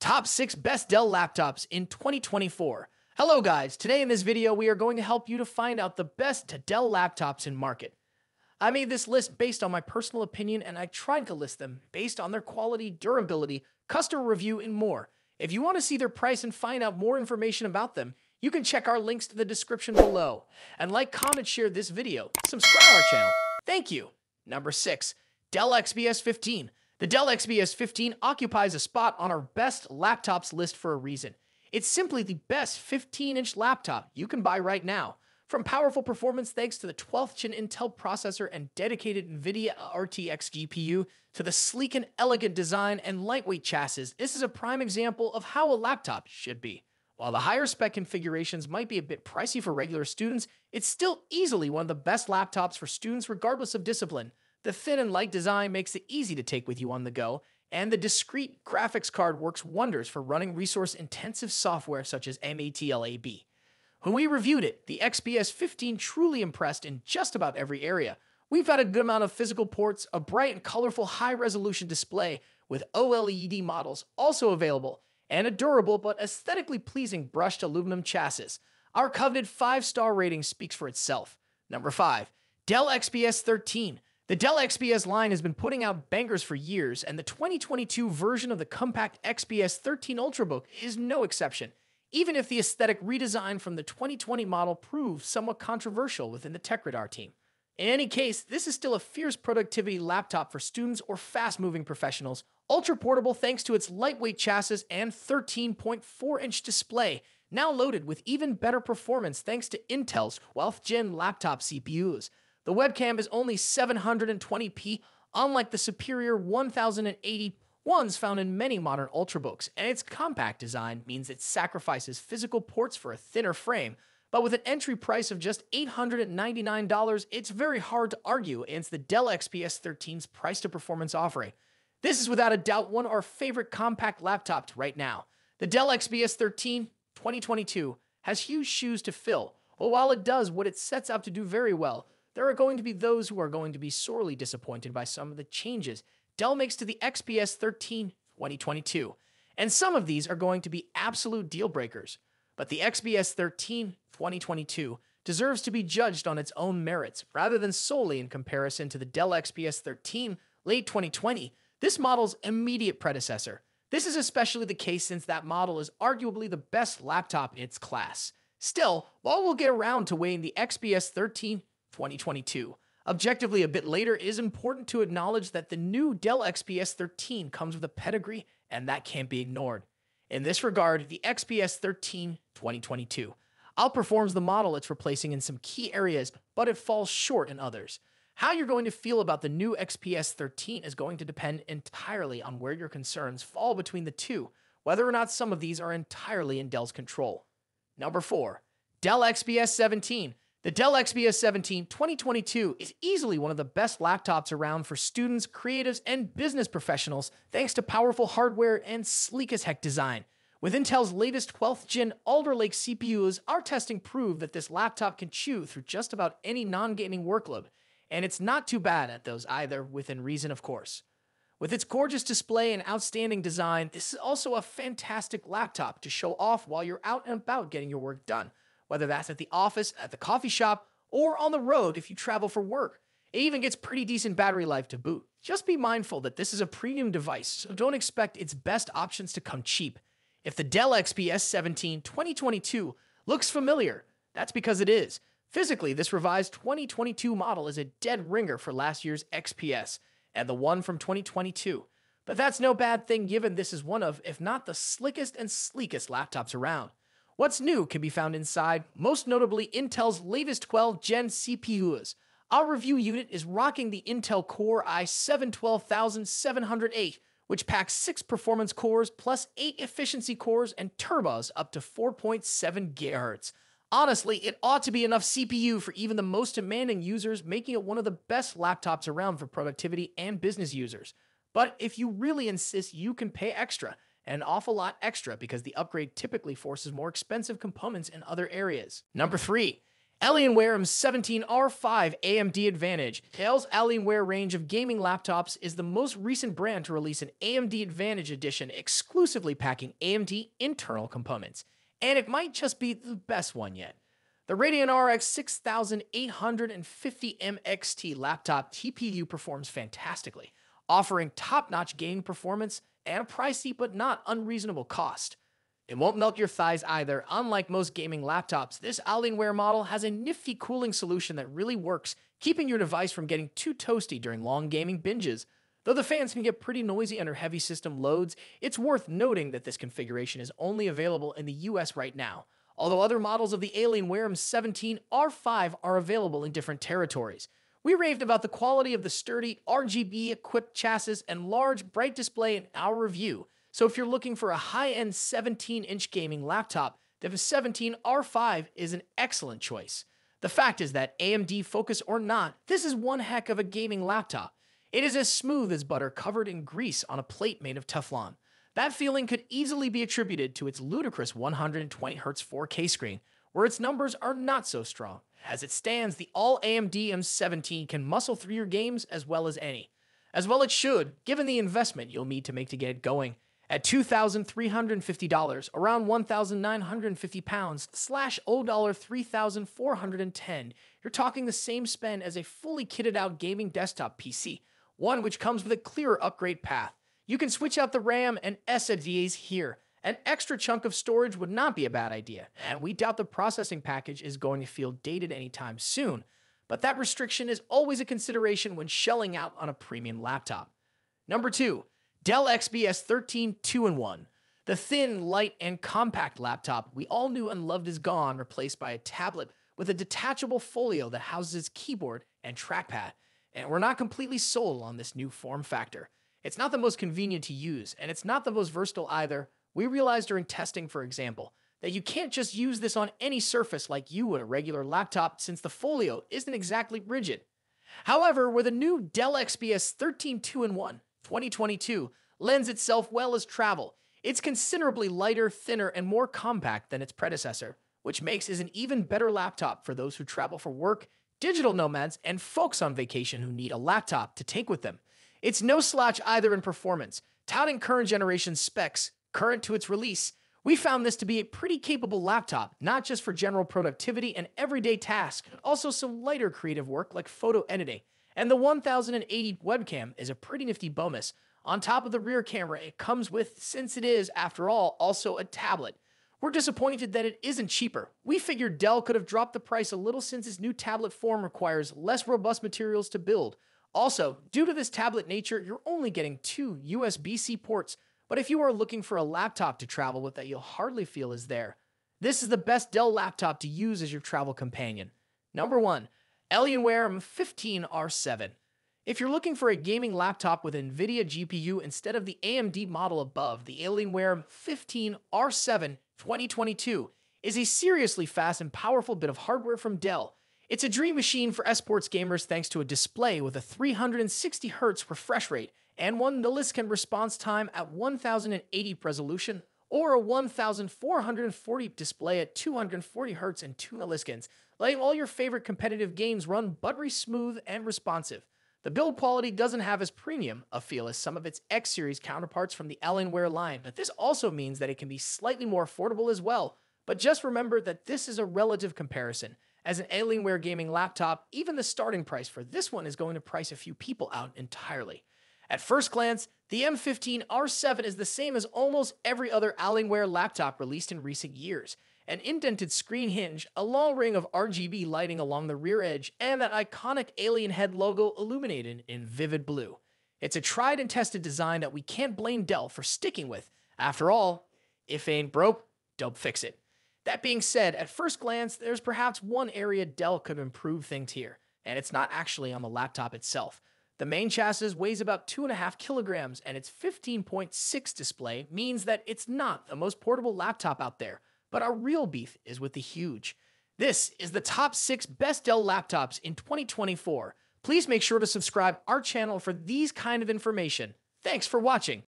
Top 6 Best Dell Laptops in 2024. Hello guys, today in this video we are going to help you to find out the best Dell laptops in market. I made this list based on my personal opinion and I tried to list them based on their quality, durability, customer review, and more. If you want to see their price and find out more information about them, you can check our links to the description below. And like, comment, share this video, subscribe to our channel. Thank you. Number 6. Dell XPS 15. The Dell XPS 15 occupies a spot on our best laptops list for a reason. It's simply the best 15-inch laptop you can buy right now. From powerful performance thanks to the 12th Gen Intel processor and dedicated NVIDIA RTX GPU to the sleek and elegant design and lightweight chassis, this is a prime example of how a laptop should be. While the higher spec configurations might be a bit pricey for regular students, it's still easily one of the best laptops for students regardless of discipline. The thin and light design makes it easy to take with you on the go, and the discrete graphics card works wonders for running resource-intensive software such as MATLAB. When we reviewed it, the XPS 15 truly impressed in just about every area. We've had a good amount of physical ports, a bright and colorful high-resolution display with OLED models also available, and a durable but aesthetically pleasing brushed aluminum chassis. Our coveted 5-star rating speaks for itself. Number 5. Dell XPS 13. The Dell XPS line has been putting out bangers for years, and the 2022 version of the compact XPS 13 Ultrabook is no exception, even if the aesthetic redesign from the 2020 model proved somewhat controversial within the tech radar team. In any case, this is still a fierce productivity laptop for students or fast-moving professionals, ultra-portable thanks to its lightweight chassis and 13.4-inch display, now loaded with even better performance thanks to Intel's 12th Gen laptop CPUs. The webcam is only 720p, unlike the superior 1080 ones found in many modern Ultrabooks, and its compact design means it sacrifices physical ports for a thinner frame, but with an entry price of just $899, it's very hard to argue against the Dell XPS 13's price-to-performance offering. This is without a doubt one of our favorite compact laptops right now. The Dell XPS 13 2022 has huge shoes to fill, but while it does what it sets out to do very well, there are going to be those who are going to be sorely disappointed by some of the changes Dell makes to the XPS 13 2022, and some of these are going to be absolute deal-breakers. But the XPS 13 2022 deserves to be judged on its own merits, rather than solely in comparison to the Dell XPS 13 late 2020, this model's immediate predecessor. This is especially the case since that model is arguably the best laptop in its class. Still, while we'll get around to weighing the XPS 13 2022. Objectively, a bit later, it is important to acknowledge that the new Dell XPS 13 comes with a pedigree, and that can't be ignored. In this regard, the XPS 13 2022 outperforms the model it's replacing in some key areas, but it falls short in others. How you're going to feel about the new XPS 13 is going to depend entirely on where your concerns fall between the two, whether or not some of these are entirely in Dell's control. Number 4. Dell XPS 17. The Dell XPS 17 2022 is easily one of the best laptops around for students, creatives, and business professionals thanks to powerful hardware and sleek-as-heck design. With Intel's latest 12th Gen Alder Lake CPUs, our testing proved that this laptop can chew through just about any non-gaming workload, and it's not too bad at those either, within reason, of course. With its gorgeous display and outstanding design, this is also a fantastic laptop to show off while you're out and about getting your work done, whether that's at the office, at the coffee shop, or on the road if you travel for work. It even gets pretty decent battery life to boot. Just be mindful that this is a premium device, so don't expect its best options to come cheap. If the Dell XPS 17 2022 looks familiar, that's because it is. Physically, this revised 2022 model is a dead ringer for last year's XPS and the one from 2022. But that's no bad thing given this is one of, if not the slickest and sleekest laptops around. What's new can be found inside, most notably Intel's latest 12th Gen CPUs. Our review unit is rocking the Intel Core i7-12700H, which packs 6 performance cores plus 8 efficiency cores and turbos up to 4.7 GHz. Honestly, it ought to be enough CPU for even the most demanding users, making it one of the best laptops around for productivity and business users. But if you really insist, you can pay extra. An awful lot extra because the upgrade typically forces more expensive components in other areas. Number 3. Alienware M17 R5 AMD Advantage. Dell's Alienware range of gaming laptops is the most recent brand to release an AMD Advantage edition exclusively packing AMD internal components, and it might just be the best one yet. The Radeon RX 6850 MXT laptop TPU performs fantastically, offering top-notch gaming performance and a pricey but not unreasonable cost. It won't melt your thighs either. Unlike most gaming laptops, this Alienware model has a nifty cooling solution that really works, keeping your device from getting too toasty during long gaming binges. Though the fans can get pretty noisy under heavy system loads, it's worth noting that this configuration is only available in the US right now, although other models of the Alienware M17 R5 are available in different territories. We raved about the quality of the sturdy RGB-equipped chassis and large, bright display in our review. So if you're looking for a high-end 17-inch gaming laptop, the M17 R5 is an excellent choice. The fact is that AMD focus or not, this is one heck of a gaming laptop. It is as smooth as butter covered in grease on a plate made of Teflon. That feeling could easily be attributed to its ludicrous 120Hz 4K screen, where its numbers are not so strong. As it stands, the all-AMD M17 can muscle through your games as well as any. As well it should, given the investment you'll need to make to get it going. At $2,350, around £1,950 / $3,410, you're talking the same spend as a fully kitted out gaming desktop PC, one which comes with a clearer upgrade path. You can switch out the RAM and SSDs here. An extra chunk of storage would not be a bad idea, and we doubt the processing package is going to feel dated anytime soon, but that restriction is always a consideration when shelling out on a premium laptop. Number 2. Dell XPS 13 2-in-1. The thin, light, and compact laptop we all knew and loved is gone, replaced by a tablet with a detachable folio that houses its keyboard and trackpad, and we're not completely sold on this new form factor. It's not the most convenient to use, and it's not the most versatile either. We realized during testing, for example, that you can't just use this on any surface like you would a regular laptop since the folio isn't exactly rigid. However, with a new Dell XPS 13 2-in-1, 2022 lends itself well as travel. It's considerably lighter, thinner, and more compact than its predecessor, which makes it an even better laptop for those who travel for work, digital nomads, and folks on vacation who need a laptop to take with them. It's no slouch either in performance. Touting current generation specs, current to its release, we found this to be a pretty capable laptop, not just for general productivity and everyday tasks, but also some lighter creative work like photo editing. And the 1080 webcam is a pretty nifty bonus. On top of the rear camera it comes with, since it is, after all, also a tablet. We're disappointed that it isn't cheaper. We figured Dell could have dropped the price a little since its new tablet form requires less robust materials to build. Also, due to this tablet nature, you're only getting 2 USB-C ports, but if you are looking for a laptop to travel with that you'll hardly feel is there. This is the best Dell laptop to use as your travel companion. Number 1. Alienware M15 R7. If you're looking for a gaming laptop with NVIDIA GPU instead of the AMD model above, the Alienware M15 R7 2022 is a seriously fast and powerful bit of hardware from Dell. It's a dream machine for esports gamers thanks to a display with a 360Hz refresh rate and one millisecond response time at 1080 resolution, or a 1440 display at 240Hz and 2 milliseconds, letting all your favorite competitive games run buttery smooth and responsive. The build quality doesn't have as premium a feel as some of its X-series counterparts from the Alienware line, but this also means that it can be slightly more affordable as well. But just remember that this is a relative comparison. As an Alienware gaming laptop, even the starting price for this one is going to price a few people out entirely. At first glance, the M15 R7 is the same as almost every other Alienware laptop released in recent years. An indented screen hinge, a long ring of RGB lighting along the rear edge, and that iconic alien head logo illuminated in vivid blue. It's a tried and tested design that we can't blame Dell for sticking with. After all, if it ain't broke, don't fix it. That being said, at first glance, there's perhaps one area Dell could improve things here, and it's not actually on the laptop itself. The main chassis weighs about 2.5 kilograms, and its 15.6 display means that it's not the most portable laptop out there, but our real beef is with the huge. This is the top 6 best Dell laptops in 2024. Please make sure to subscribe our channel for these kind of information. Thanks for watching.